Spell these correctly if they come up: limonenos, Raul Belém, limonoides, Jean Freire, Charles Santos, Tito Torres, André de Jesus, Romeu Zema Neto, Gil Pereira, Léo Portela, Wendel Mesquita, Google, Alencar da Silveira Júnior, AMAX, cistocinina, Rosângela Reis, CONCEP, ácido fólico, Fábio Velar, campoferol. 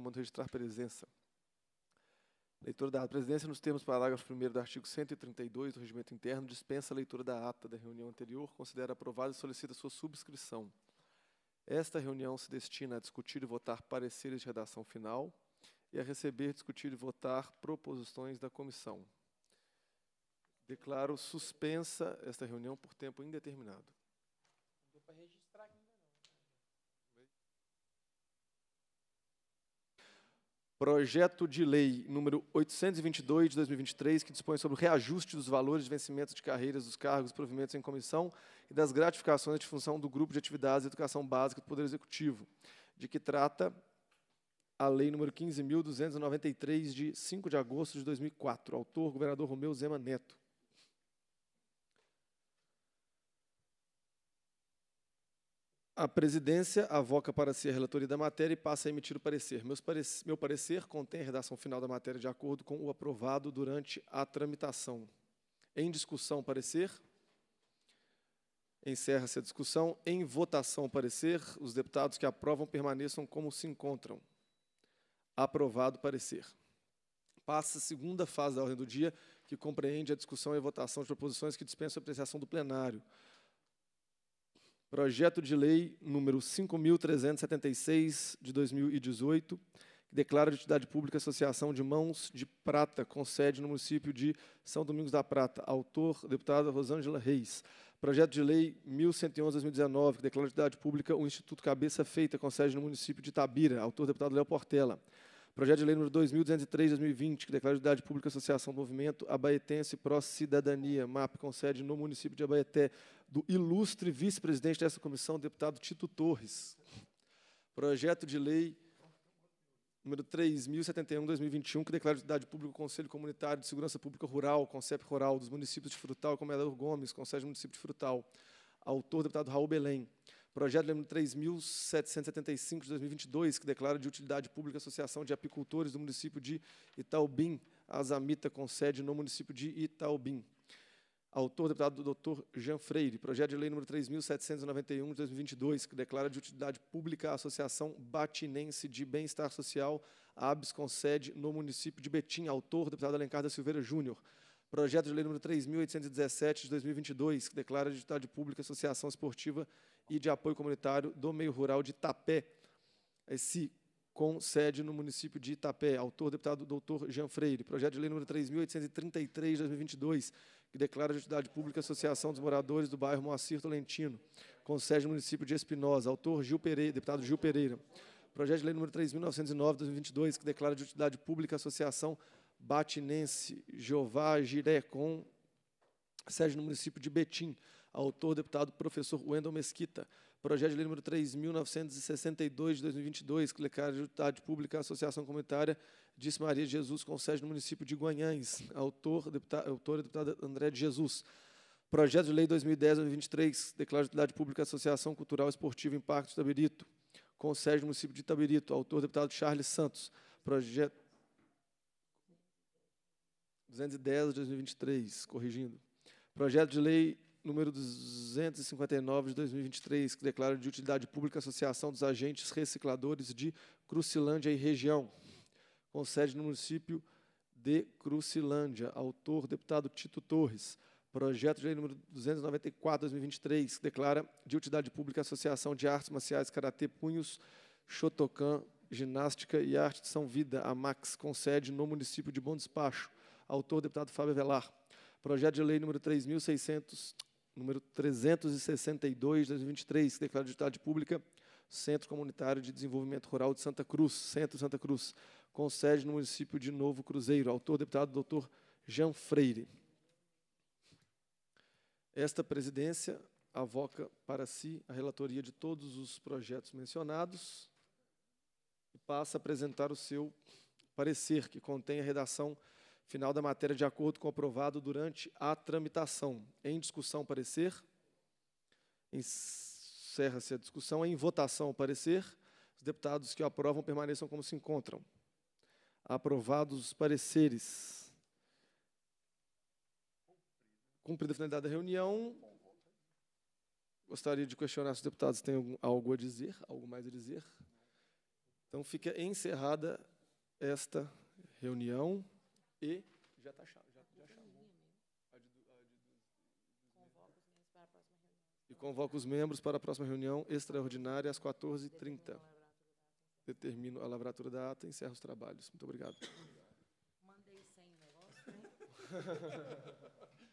comando registrar presença. Leitura da ata. A presidência, nos termos do parágrafo 1º do artigo 132 do Regimento Interno, dispensa a leitura da ata da reunião anterior, considera aprovada e solicita sua subscrição. Esta reunião se destina a discutir e votar pareceres de redação final e a receber, discutir e votar proposições da comissão. Declaro suspensa esta reunião por tempo indeterminado. Não deu para registrar ainda, não. Projeto de Lei número 822, de 2023, que dispõe sobre o reajuste dos valores de vencimentos de carreiras dos cargos, provimentos em comissão e das gratificações de função do grupo de atividades de educação básica do Poder Executivo, de que trata a Lei número 15.293, de 5 de agosto de 2004. Autor, governador Romeu Zema Neto. A presidência avoca para si a relatoria da matéria e passa a emitir o parecer. Meu parecer contém a redação final da matéria de acordo com o aprovado durante a tramitação. Em discussão, parecer. Encerra-se a discussão. Em votação, parecer. Os deputados que aprovam permaneçam como se encontram. Aprovado o parecer. Passa a segunda fase da ordem do dia, que compreende a discussão e a votação de proposições que dispensam a apreciação do plenário. Projeto de lei número 5.376, de 2018, que declara de utilidade pública a Associação de Mãos de Prata, com sede no município de São Domingos da Prata. Autor, deputada Rosângela Reis. Projeto de lei 1111/2019, que declara de utilidade pública o Instituto Cabeça Feita, com sede no município de Itabira. Autor, deputado Léo Portela. Projeto de lei número 2203/2020, que declara de utilidade pública a Associação do Movimento Abaetense Pró Cidadania, MAP, com sede no município de Abaeté, do ilustre vice-presidente dessa comissão, deputado Tito Torres. Projeto de lei número 3071/2021, que declara de utilidade pública o Conselho Comunitário de Segurança Pública Rural, CONCEP Rural, dos municípios de Frutal e Comendador Gomes, com sede no município de Frutal. Autor, deputado Raul Belém. Projeto de lei 3.775, de 2022, que declara de utilidade pública a Associação de Apicultores do município de Itaubim, Azamita, com sede no município de Itaubim. Autor, deputado Dr. Jean Freire. Projeto de lei número 3.791, de 2022, que declara de utilidade pública a Associação Batinense de Bem-Estar Social, ABS, com sede no município de Betim. Autor, deputado Alencar da Silveira Júnior. Projeto de lei número 3.817, de 2022, que declara de utilidade pública a Associação Esportiva e de Apoio Comunitário do Meio Rural de Itapé, esse com sede no município de Itapé. Autor, deputado Dr. Jean Freire. Projeto de lei número 3.833, de 2022, que declara de utilidade pública a Associação dos Moradores do Bairro Moacir Tolentino, com sede no município de Espinosa. Autor, Gil Pereira, deputado Gil Pereira. Projeto de lei número 3.909, de 2022, que declara de utilidade pública a Associação Batinense Jeová Giré, com sede no município de Betim. Autor, deputado professor Wendel Mesquita. Projeto de lei número 3.962, de 2022, que declara de utilidade pública a Associação Comunitária de Maria de Jesus, com sede no município de Guanhães. Autor, deputado André de Jesus. Projeto de lei 2010/2023, declara de utilidade pública a Associação Cultural Esportiva Impacto de Itabirito, com sede no município de Itabirito. Autor, deputado Charles Santos. Projeto 210, de 2023, corrigindo. Projeto de lei número 259, de 2023, que declara de utilidade pública a Associação dos Agentes Recicladores de Crucilândia e Região, com sede no município de Crucilândia. Autor, deputado Tito Torres. Projeto de lei número 294, de 2023, que declara de utilidade pública a Associação de Artes Marciais, Karatê, Punhos, Shotokan, Ginástica e Arte de São Vida, AMAX, com sede no município de Bom Despacho. Autor, deputado Fábio Velar. Projeto de lei número 362, de 2023, que declara de utilidade pública Centro Comunitário de Desenvolvimento Rural de Santa Cruz, Centro Santa Cruz, com sede no município de Novo Cruzeiro. Autor, deputado doutor Jean Freire. Esta presidência avoca para si a relatoria de todos os projetos mencionados e passa a apresentar o seu parecer, que contém a redação final da matéria de acordo com o aprovado durante a tramitação. Em discussão, parecer. Encerra-se a discussão. Em votação, parecer. Os deputados que o aprovam permaneçam como se encontram. Aprovados os pareceres. Cumprida a finalidade da reunião, gostaria de questionar se os deputados têm algo a dizer, algo mais a dizer. Então, fica encerrada esta reunião e já está chamado. E convoco os membros para a próxima reunião extraordinária às 14h30. Determino a lavratura da ata e encerro os trabalhos. Muito obrigado. Mandei 100 negócios, né?